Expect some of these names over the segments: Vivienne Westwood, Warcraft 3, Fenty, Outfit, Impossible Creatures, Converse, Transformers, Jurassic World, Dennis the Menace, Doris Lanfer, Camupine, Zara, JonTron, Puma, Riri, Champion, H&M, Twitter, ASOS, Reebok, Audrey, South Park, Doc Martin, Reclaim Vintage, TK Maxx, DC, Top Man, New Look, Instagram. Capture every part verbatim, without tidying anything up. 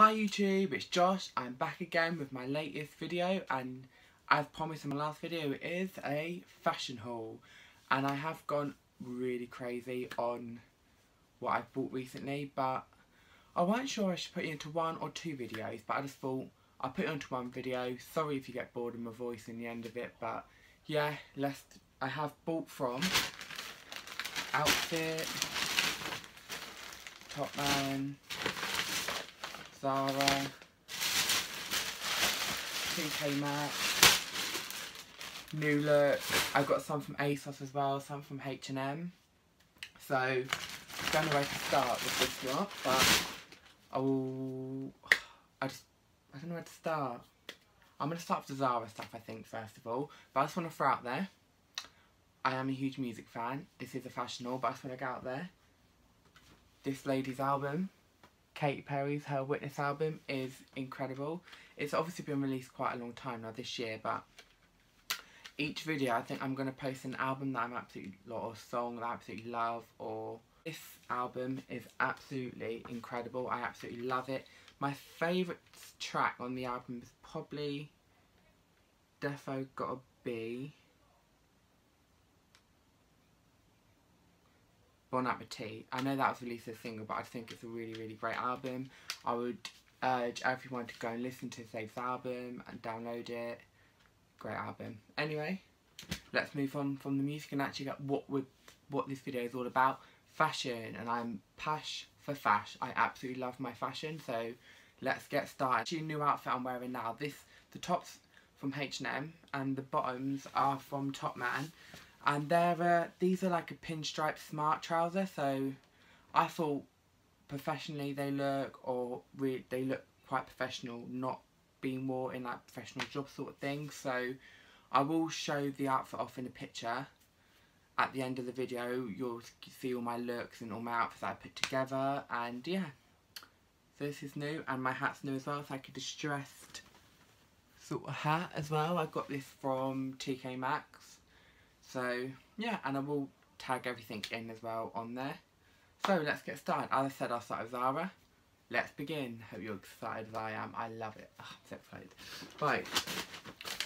Hi YouTube, it's Josh. I'm back again with my latest video, and as promised in my last video, it is a fashion haul. And I have gone really crazy on what I've bought recently, but I wasn't sure I should put it into one or two videos, but I just thought I'll put it onto one video. Sorry if you get bored of my voice in the end of it, but yeah, let's, I have bought from Outfit, Top Man, Zara, T K Maxx, New Look. I've got some from ASOS as well, some from H and M. So, I don't know where to start with this lot, but I will... I just... I don't know where to start. I'm going to start with the Zara stuff, I think, first of all. But I just want to throw out there, I am a huge music fan. This is a fashion haul, but I just want to go out there. This lady's album, Katy Perry's, her Witness album, is incredible. It's obviously been released quite a long time now, this year, but each video I think I'm going to post an album that I'm absolutely, or a song that I absolutely love, or this album is absolutely incredible. I absolutely love it. My favourite track on the album is probably Defo Gotta Be Bon Appetit. I know that was released as a single, but I think it's a really, really great album. I would urge everyone to go and listen to this album and download it. Great album. Anyway, let's move on from the music and actually get what we're, what this video is all about. Fashion, and I'm pash for fash. I absolutely love my fashion, so let's get started. Actually, a new outfit I'm wearing now. This, the top's from H and M and the bottoms are from Top Man. And they're, uh, these are like a pinstripe smart trouser, so I thought professionally they look, or re they look quite professional, not being worn in like professional job sort of thing. So I will show the outfit off in a picture. At the end of the video, you'll see all my looks and all my outfits that I put together, and yeah. So this is new, and my hat's new as well. It's like a distressed sort of hat as well. I got this from T K Maxx. So, yeah, and I will tag everything in as well on there. So, let's get started. As I said, I'll start with Zara. Let's begin. Hope you're excited as I am. I love it. Oh, I'm so excited. Right,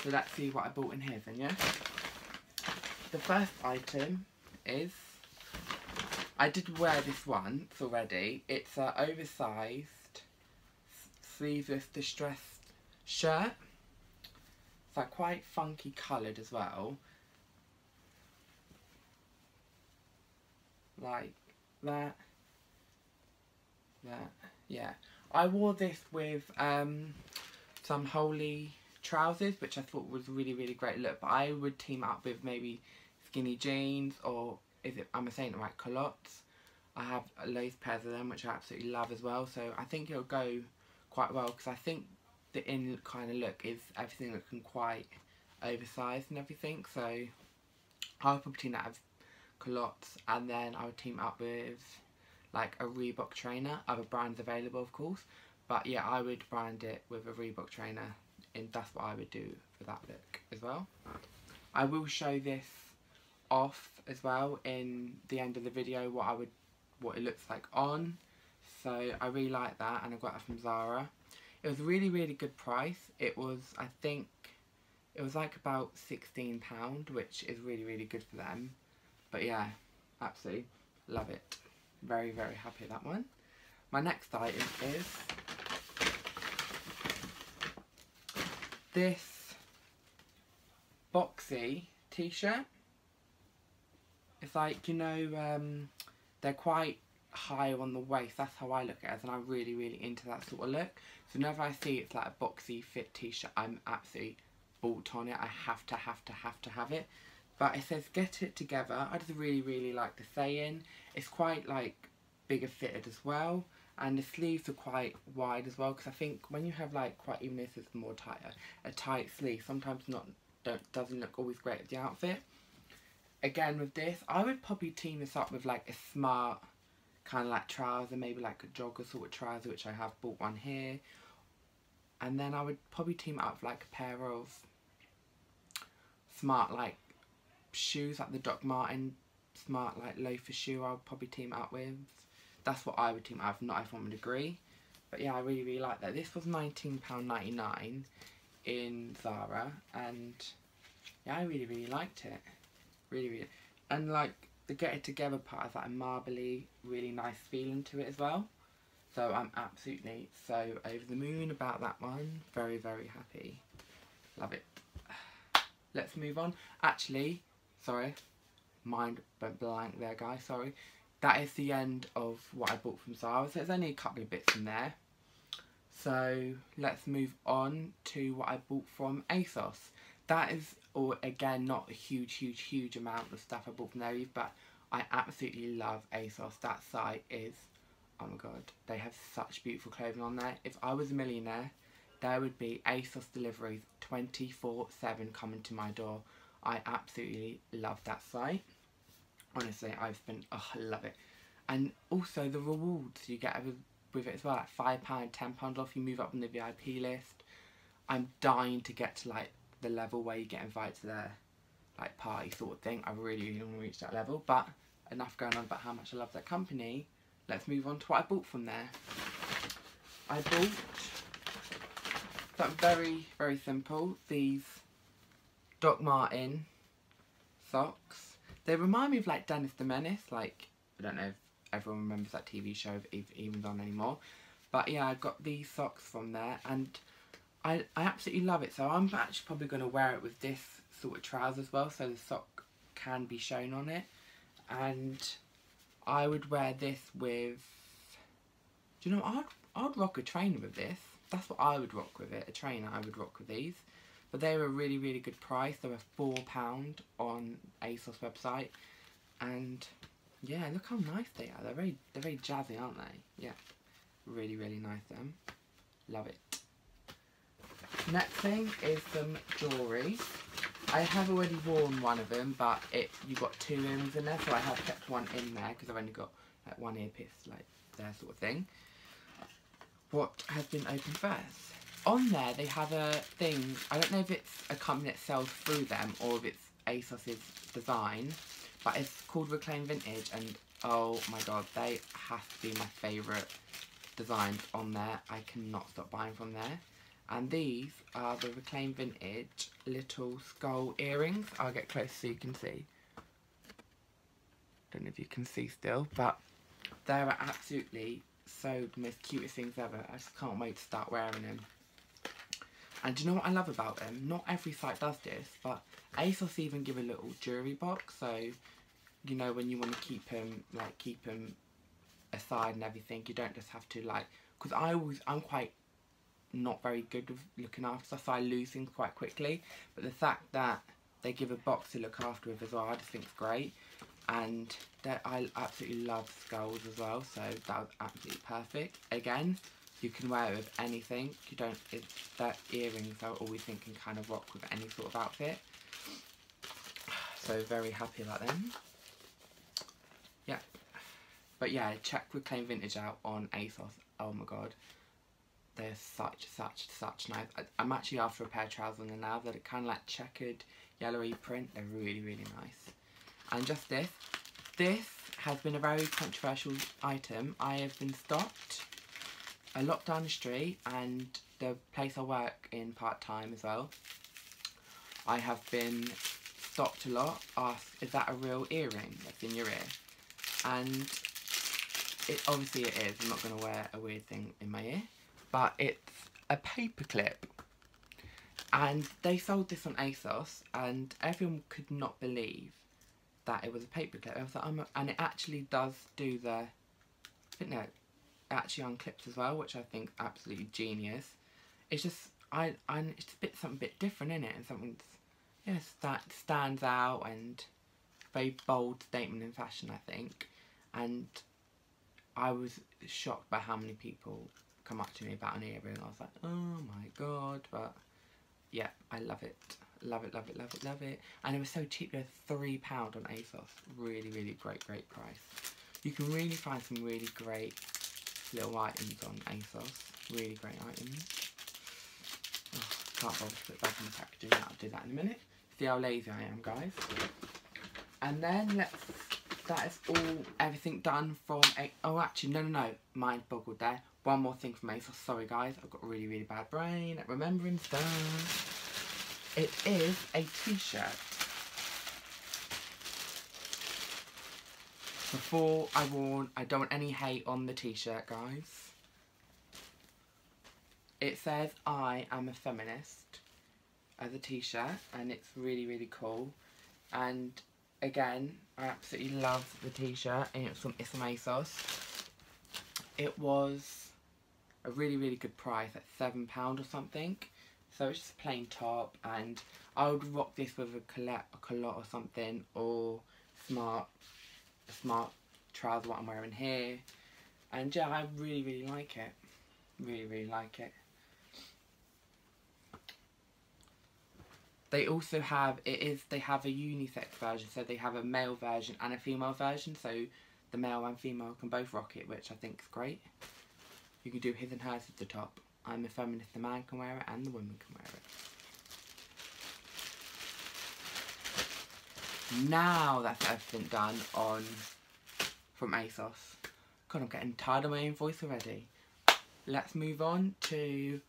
so let's see what I bought in here then, yeah? The first item is... I did wear this once already. It's an oversized, sleeveless, distressed shirt. It's like quite funky coloured as well. Like that, that, yeah. I wore this with um, some holey trousers, which I thought was a really, really great look. But I would team up with maybe skinny jeans, or is it, am I saying it right, culottes. I have loads of pairs of them, which I absolutely love as well. So I think it'll go quite well, because I think the in kind of look is everything looking quite oversized and everything. So I'll probably team that as culottes, and then I would team up with like a Reebok trainer. Other brands available, of course, but yeah, I would brand it with a Reebok trainer, and that's what I would do for that look as well. I will show this off as well in the end of the video, what I would, what it looks like on. So I really like that, and I got that from Zara. It was a really, really good price. It was, I think, it was like about sixteen pounds, which is really, really good for them. But yeah, absolutely love it. Very, very happy with that one. My next item is this boxy t-shirt. It's like, you know, um, they're quite high on the waist. That's how I look at it, and I'm really, really into that sort of look. So whenever I see it's like a boxy fit t-shirt, I'm absolutely bought on it. I have to, have to, have to have it. But it says, get it together. I just really, really like the saying. It's quite, like, bigger fitted as well. And the sleeves are quite wide as well. Because I think when you have, like, quite, even if it's more tighter, a tight sleeve, sometimes not don't, doesn't look always great with the outfit. Again, with this, I would probably team this up with, like, a smart kind of, like, trouser. Maybe, like, a jogger sort of trouser, which I have bought one here. And then I would probably team up with, like, a pair of smart, like, shoes, like the Doc Martin smart like loafer shoe. I'll probably team up with. That's what I would team up with, not if I would agree. But yeah, I really, really like that. This was nineteen pounds ninety-nine in Zara, and yeah, I really, really liked it. Really, really. And like, the Get It Together part has like a marbly, really nice feeling to it as well. So I'm absolutely so over the moon about that one. Very, very happy. Love it. Let's move on. Actually, sorry, mind went blank there, guys, sorry. That is the end of what I bought from Zara. So there's only a couple of bits in there. So let's move on to what I bought from ASOS. That is, or again, not a huge, huge, huge amount of stuff I bought from there, but I absolutely love ASOS. That site is, oh my god, they have such beautiful clothing on there. If I was a millionaire, there would be ASOS deliveries twenty-four seven coming to my door. I absolutely love that site. Honestly, I've been, oh, I love it. And also the rewards you get with, with it as well, like five pounds, ten pounds off, you move up on the V I P list. I'm dying to get to like the level where you get invited to their like party sort of thing. I really, really want to reach that level, but enough going on about how much I love that company. Let's move on to what I bought from there. I bought something very, very simple, these Doc Martin socks. They remind me of like Dennis the Menace, like, I don't know if everyone remembers that T V show if Even's on anymore. But yeah, I got these socks from there and I, I absolutely love it. So I'm actually probably going to wear it with this sort of trouser as well, so the sock can be shown on it. And I would wear this with, do you know, I'd, I'd rock a trainer with this. That's what I would rock with it, a trainer I would rock with these. But they were a really, really good price. They were four pounds on ASOS website. And yeah, look how nice they are. They're very, they're very jazzy, aren't they? Yeah, really, really nice them. Love it. Next thing is some jewellery. I have already worn one of them, but it you got two earrings in there, so I have kept one in there because I've only got like one earpiece, like that sort of thing. What has been opened first? On there, they have a thing, I don't know if it's a company that sells through them or if it's ASOS's design, but it's called Reclaim Vintage, and oh my god, they have to be my favourite designs on there. I cannot stop buying from there. And these are the Reclaim Vintage little skull earrings. I'll get close so you can see. Don't know if you can see still, but they are absolutely so the most cutest things ever. I just can't wait to start wearing them. And do you know what I love about them? Not every site does this, but ASOS even give a little jewellery box, so you know when you want to keep them, like keep them aside and everything. You don't just have to like, because I always, I'm quite not very good with looking after stuff, so I lose things quite quickly. But the fact that they give a box to look after with as well, I just think it's great. And that I absolutely love skulls as well, so that was absolutely perfect. Again, you can wear it with anything. You don't, it's that earrings I always think can kind of rock with any sort of outfit. So very happy about them. Yeah. But yeah, check Reclaim Vintage out on ASOS. Oh my god. They're such, such, such nice. I, I'm actually after a pair of trousers on them now that are kind of like checkered, yellowy print. They're really, really nice. And just this. This has been a very controversial item. I have been stopped a lot down the street, and the place I work in part-time as well, I have been stopped a lot, asked, is that a real earring that's in your ear? And it obviously it is. I'm not going to wear a weird thing in my ear, but it's a paper clip. And they sold this on ASOS, and everyone could not believe that it was a paperclip. I was like, I'm and it actually does do the, I think no, actually unclips as well, which I think is absolutely genius. It's just, I, I, it's just a bit, something a bit different, isn't it? And something that yeah, sta stands out, and very bold statement in fashion, I think. And I was shocked by how many people come up to me about an earring. I was like, oh my god, but yeah, I love it. Love it, love it, love it, love it. And it was so cheap, they're three pounds on ASOS. Really, really great, great price. You can really find some really great little items on ASOS. Really great items. Oh, can't bother to put back in the packaging. I'll do that in a minute. See how lazy I am, guys. And then let's, that is all, everything done from, a, oh actually, no, no, no, mind boggled there. One more thing from ASOS. Sorry guys, I've got a really, really bad brain at remembering stuff. It is a t-shirt. Before I warn, I don't want any hate on the t-shirt, guys. It says, I am a feminist, as a t-shirt, and it's really, really cool. And again, I absolutely love the t-shirt, and it's from, it's from ASOS. It was a really, really good price, at seven pounds or something. So it's just a plain top, and I would rock this with a collet, a collet or something, or smart, a smart trouser, what I'm wearing here. And yeah, I really, really like it. Really, really like it. They also have, it is, they have a unisex version, so they have a male version and a female version, so the male and female can both rock it, which I think is great. You can do his and hers at the top. I'm a feminist, the man can wear it and the woman can wear it. Now that's everything done on, from ASOS. God, I'm getting tired of my own voice already. Let's move on to...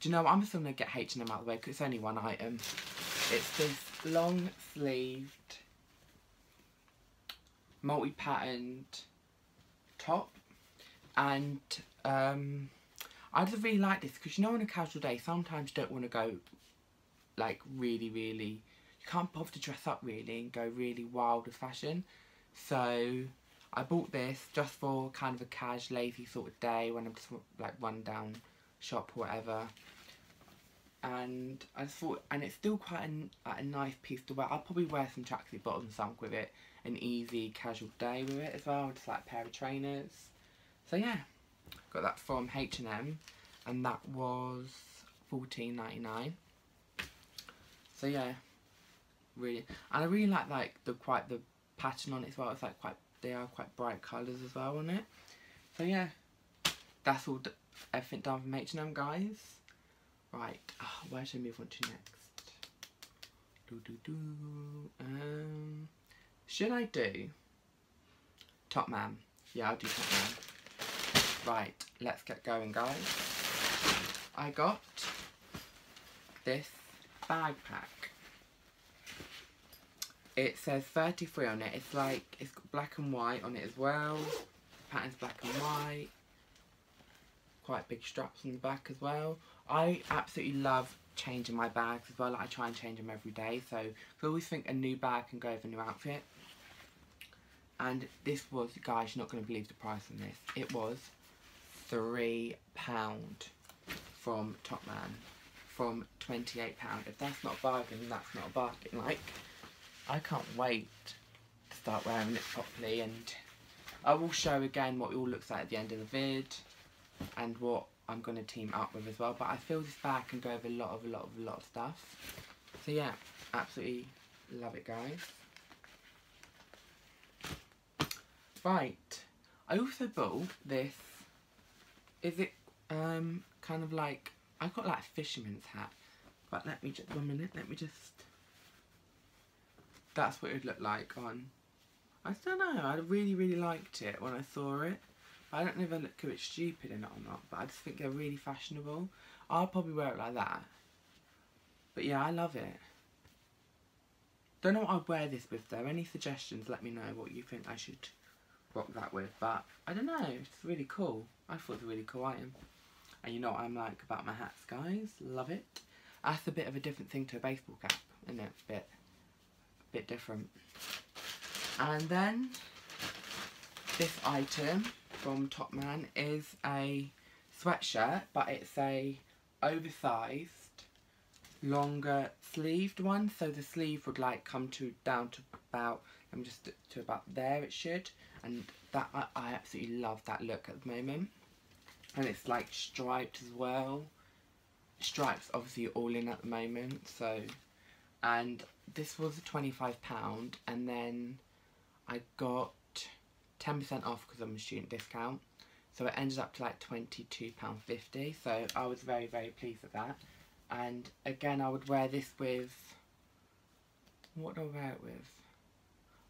Do you know what? I'm just going to get H and M out of the way because it's only one item. It's this long-sleeved, multi-patterned top. And um, I just really like this because, you know, on a casual day, sometimes you don't want to go, like, really, really... You can't bother to dress up, really, and go really wild with fashion. So I bought this just for kind of a cash, lazy sort of day when I'm just, like, run down shop or whatever, and I just thought, and it's still quite a, a nice piece to wear. I'll probably wear some tracksuit bottoms sunk with it, an easy casual day with it as well, just like a pair of trainers. So yeah, got that from H and M, and that was fourteen ninety-nine. So yeah, really, and I really like like the quite the pattern on it as well. It's like quite, they are quite bright colours as well on it. So yeah, that's all. Everything done from H and M, guys. Right, oh, where should I move on to next? Do, do, do. Um, should I do Top Man? Yeah, I'll do Top Man. Right, let's get going, guys. I got this bag pack. It says thirty-three on it. It's like, it's got black and white on it as well. The pattern's black and white. Quite big straps on the back as well. I absolutely love changing my bags as well. Like, I try and change them every day, so I always think a new bag can go with a new outfit. And this was, guys, you're not going to believe the price on this. It was three pounds from Top Man, from twenty-eight pounds. If that's not a bargain, that's not a bargain. Like, I can't wait to start wearing it properly, and I will show again what it all looks like at the end of the vid. And what I'm going to team up with as well. But I feel this bag can go over a lot of, a lot of, a lot of stuff. So yeah, absolutely love it, guys. Right. I also bought this. Is it um kind of like, I got like a fisherman's hat. But let me just, one minute, let me just. That's what it would look like on. I don't know, I really, really liked it when I saw it. I don't know if I look a bit stupid in it or not, but I just think they're really fashionable. I'll probably wear it like that. But yeah, I love it. Don't know what I'd wear this with though. Any suggestions, let me know what you think I should rock that with. But I don't know, it's really cool. I thought it was a really cool item. And you know what I'm like about my hats, guys. Love it. That's a bit of a different thing to a baseball cap, isn't it? It's a bit, a bit different. And then this item from Top Man is a sweatshirt, but it's a oversized, longer sleeved one. So the sleeve would like come to down to about, I'm just to about there it should, and that I, I absolutely love that look at the moment. And it's like striped as well. Stripes obviously all in at the moment. So, and this was twenty-five pounds, and then I got ten percent off because I'm a student discount, so it ended up to like twenty-two pounds fifty, so I was very, very pleased with that. And again, I would wear this with, what do I wear it with?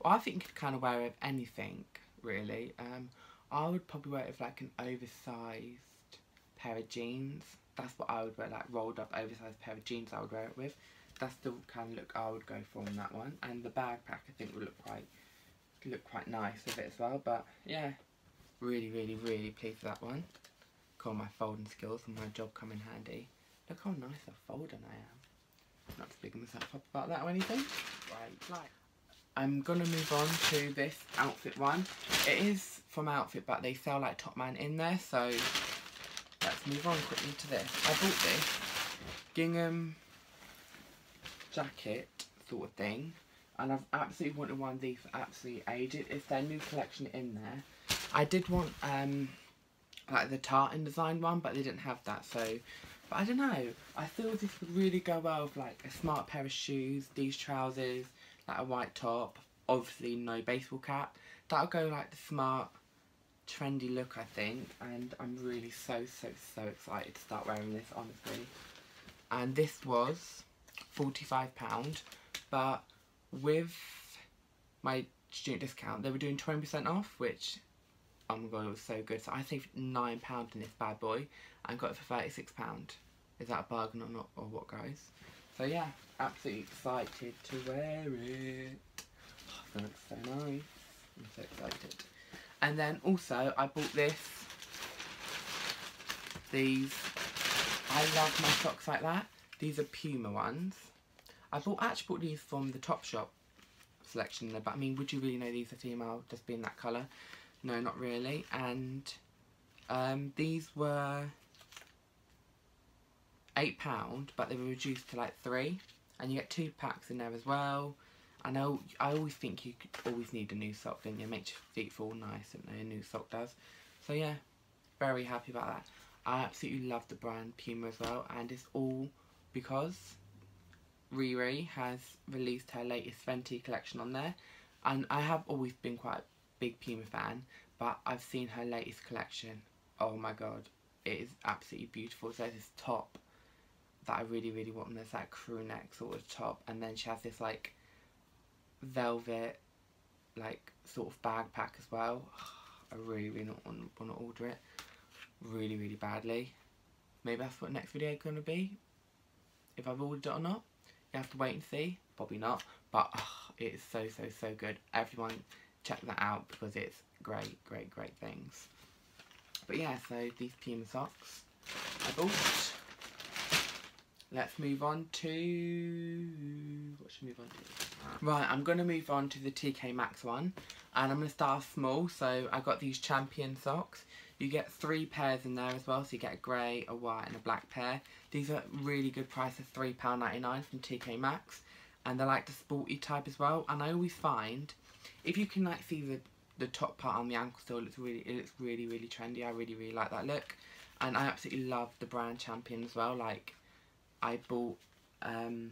Well, I think you could kind of wear it with anything, really. Um, I would probably wear it with like an oversized pair of jeans. That's what I would wear, like rolled up oversized pair of jeans I would wear it with. That's the kind of look I would go for on that one. And the backpack I think would look quite look quite nice with it as well. But yeah, really, really, really pleased with that one. Call my folding skills and my job come in handy. Look how nice a folder I am. Not to big myself up about that or anything. Right, right. I'm gonna move on to this outfit one. It is from Outfit, but they sell like Top Man in there, so let's move on quickly to this. I bought this gingham jacket sort of thing, and I've absolutely wanted one of these for absolutely ages. It's their new collection in there. I did want um like the tartan design one, but they didn't have that, so but I don't know. I feel this would really go well with like a smart pair of shoes, these trousers, like a white top, obviously no baseball cap. That'll go like the smart, trendy look, I think, and I'm really so, so, so excited to start wearing this, honestly. And this was forty-five pounds, but with my student discount, they were doing twenty percent off, which, oh my god, it was so good. So I saved nine pounds in this bad boy and got it for thirty-six pounds. Is that a bargain or not, or what, guys? So yeah, absolutely excited to wear it. Oh, that looks so nice. I'm so excited. And then also, I bought this. These. I love my socks like that. These are Puma ones. I bought, actually bought these from the Topshop selection there, but I mean, would you really know these are female, just being that colour? No, not really. And um, these were eight pounds, but they were reduced to like three, and you get two packs in there as well. And I, I always think you could always need a new sock, don't you? It makes your feet feel nice, don't they? A new sock does. So yeah, very happy about that. I absolutely love the brand Puma as well, and it's all because Riri has released her latest Fenty collection on there, and I have always been quite a big Puma fan, but I've seen her latest collection. Oh my god, it is absolutely beautiful. So there's this top that I really, really want, and there's that crew neck sort of top, and then she has this like velvet like sort of bag pack as well. I really, really not want, want to order it really, really badly. Maybe that's what next video is going to be, if I've ordered it or not. You have to wait and see, probably not, but oh, it is so, so, so good. Everyone check that out because it's great, great, great things. But yeah, so these Puma socks I bought. Let's move on to... what should we move on to? Right, I'm going to move on to the T K Maxx one. And I'm going to start small. So I got these Champion socks. You get three pairs in there as well. So you get a grey, a white and a black pair. These are really good price of three pounds ninety-nine from T K Maxx. And they're like the sporty type as well. And I always find, if you can like see the, the top part on the ankle still, it looks really, it looks really, really trendy. I really, really like that look. And I absolutely love the brand Champion as well. Like, I bought um,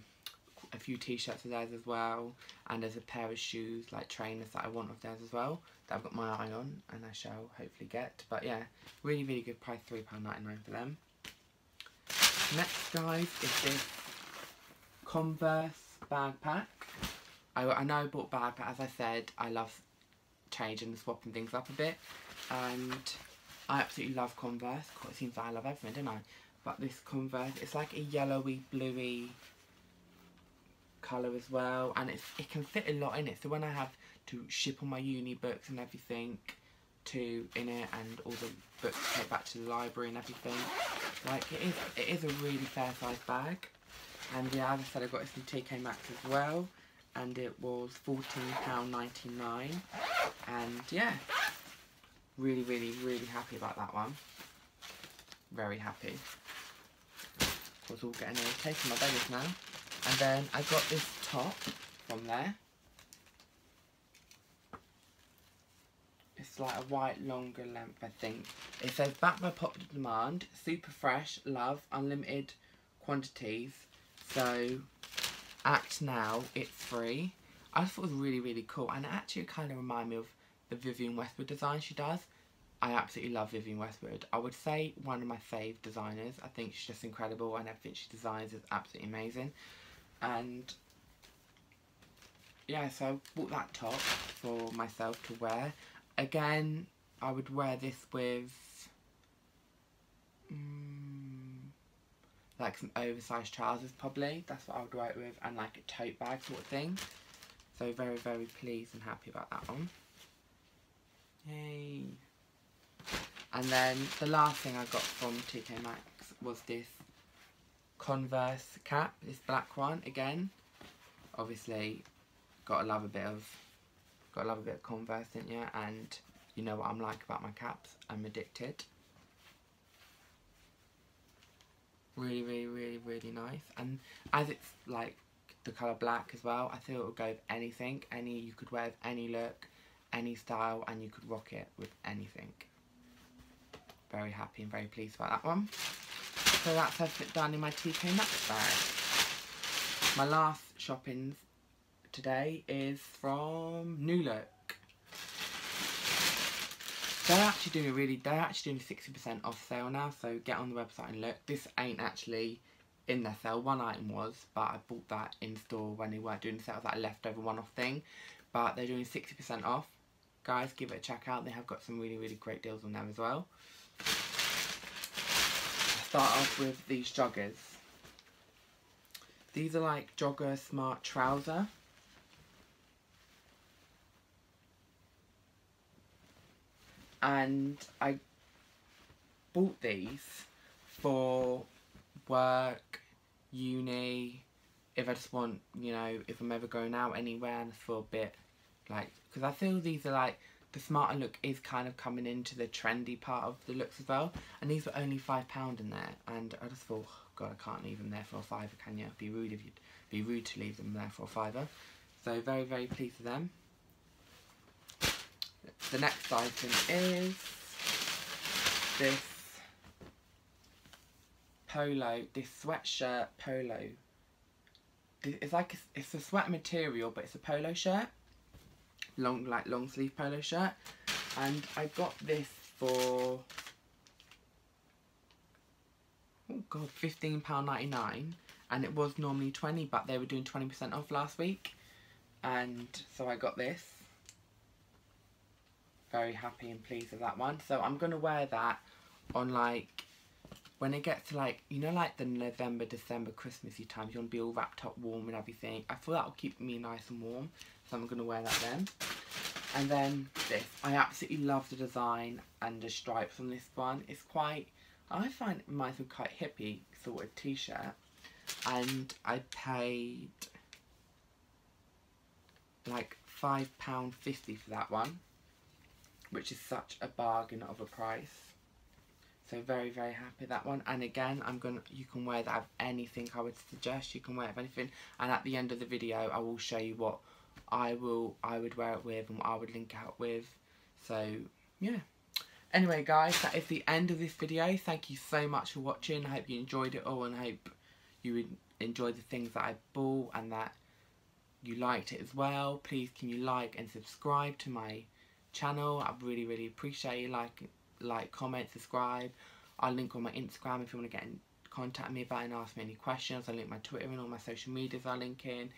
a few t-shirts of theirs as well, and there's a pair of shoes, like trainers, that I want of theirs as well, that I've got my eye on and I shall hopefully get. But yeah, really, really good price, three pounds ninety-nine for them. Next, guys, is this Converse backpack. I, I know I bought backpack, as I said, I love changing and swapping things up a bit, and I absolutely love Converse. God, it seems like I love everything, don't I? But this Converse, it's like a yellowy, bluey colour as well, and it's, it can fit a lot in it. So when I have to ship all my uni books and everything to in it, and all the books to take back to the library and everything, like it is, it is a really fair size bag. And yeah, as I said, I got it from T K Maxx as well, and it was fourteen pounds ninety-nine. And yeah, really, really, really happy about that one. Very happy. I was all getting a taste of my bellies now. And then I got this top from there. It's like a white, longer length, I think. It says back by popular demand, super fresh, love, unlimited quantities. So act now, it's free. I just thought it was really, really cool, and it actually kind of reminded me of the Vivienne Westwood design she does. I absolutely love Vivienne Westwood. I would say one of my fave designers. I think she's just incredible, and everything she designs is absolutely amazing. And yeah, so I bought that top for myself to wear. Again, I would wear this with um, like some oversized trousers probably. That's what I would wear it with, and like a tote bag sort of thing. So very, very pleased and happy about that one. Yay. And then the last thing I got from T K Maxx was this Converse cap, this black one again. Obviously, gotta love a bit of, gotta love a bit of Converse, didn't you? And you know what I'm like about my caps. I'm addicted. Really, really, really, really nice. And as it's like the colour black as well, I feel it would go with anything. Any you could wear with any look, any style, and you could rock it with anything. Very happy and very pleased about that one. So that's everything done in my T K Maxx bag. My last shopping today is from New Look. They're actually doing a really, they're actually doing sixty percent off sale now, so get on the website and look. This ain't actually in their sale, one item was, but I bought that in store when they weren't doing the sale. It was like a leftover one-off thing, but they're doing sixty percent off. Guys, give it a check out. They have got some really, really great deals on them as well. Start off with these joggers. These are like jogger smart trouser. And I bought these for work, uni, if I just want, you know, if I'm ever going out anywhere and I feel a bit like, because I feel these are like, the smarter look is kind of coming into the trendy part of the looks as well. And these were only five pounds in there. And I just thought, oh God, I can't leave them there for a fiver, can you? It'd be rude if you'd be rude to leave them there for a fiver. So very, very pleased with them. The next item is this polo, this sweatshirt polo. It's like, a, it's a sweat material, but it's a polo shirt. Long, like long sleeve polo shirt, and I got this for oh god, fifteen pounds ninety-nine, and it was normally twenty, but they were doing twenty percent off last week, and so I got this. Very happy and pleased with that one. So I'm gonna wear that on like when it gets to like, you know, like the November, December, Christmassy time. You want to be all wrapped up, warm and everything. I feel that will keep me nice and warm. So I'm going to wear that then. And then this. I absolutely love the design and the stripes on this one. It's quite, I find it reminds me of quite hippie sort of t-shirt. And I paid like five pounds fifty for that one, which is such a bargain of a price. So very, very happy with that one. And again, I'm gonna, you can wear that with anything. I would suggest you can wear it with anything. And at the end of the video, I will show you what I will, I would wear it with and what I would link out with. So yeah. Anyway, guys, that is the end of this video. Thank you so much for watching. I hope you enjoyed it all, and I hope you enjoyed the things that I bought and that you liked it as well. Please, can you like and subscribe to my channel? I really, really appreciate you liking. Like, comment, subscribe. I'll link on my Instagram if you want to get in contact me about it and ask me any questions. I'll link my Twitter and all my social medias I'll link in.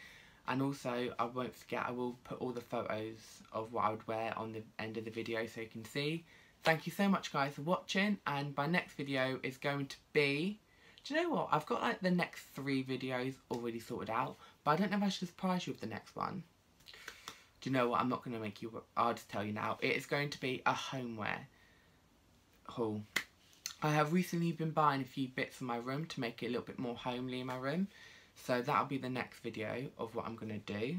And also, I won't forget, I will put all the photos of what I would wear on the end of the video so you can see. Thank you so much, guys, for watching. And my next video is going to be... Do you know what? I've got, like, the next three videos already sorted out. But I don't know if I should surprise you with the next one. Do you know what? I'm not going to make you... I'll just tell you now. It is going to be a homeware haul. I have recently been buying a few bits for my room to make it a little bit more homely in my room, so that'll be the next video of what I'm gonna do.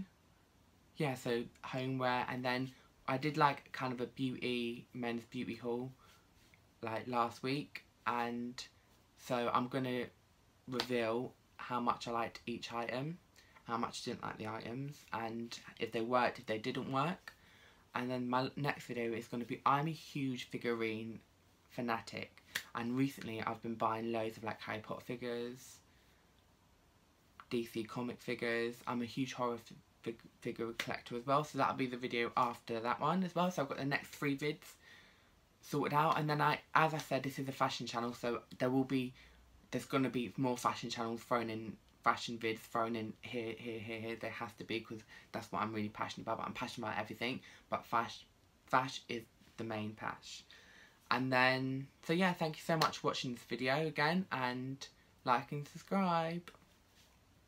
Yeah, so homeware, and then I did like kind of a beauty, men's beauty haul like last week, and so I'm gonna reveal how much I liked each item, how much I didn't like the items, and if they worked, if they didn't work. And then my next video is gonna be, I'm a huge figurine fanatic, and recently I've been buying loads of like Harry Potter figures, D C comic figures. I'm a huge horror fig figure collector as well, so that'll be the video after that one as well. So I've got the next three vids sorted out, and then I, as I said, this is a fashion channel, so there will be, there's going to be more fashion channels thrown in, fashion vids thrown in here, here, here, here. There has to be, because that's what I'm really passionate about. But I'm passionate about everything, but fash, fash is the main patch. And then, so yeah, thank you so much for watching this video again, and like and subscribe.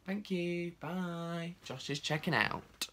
Thank you, bye. Josh is checking out.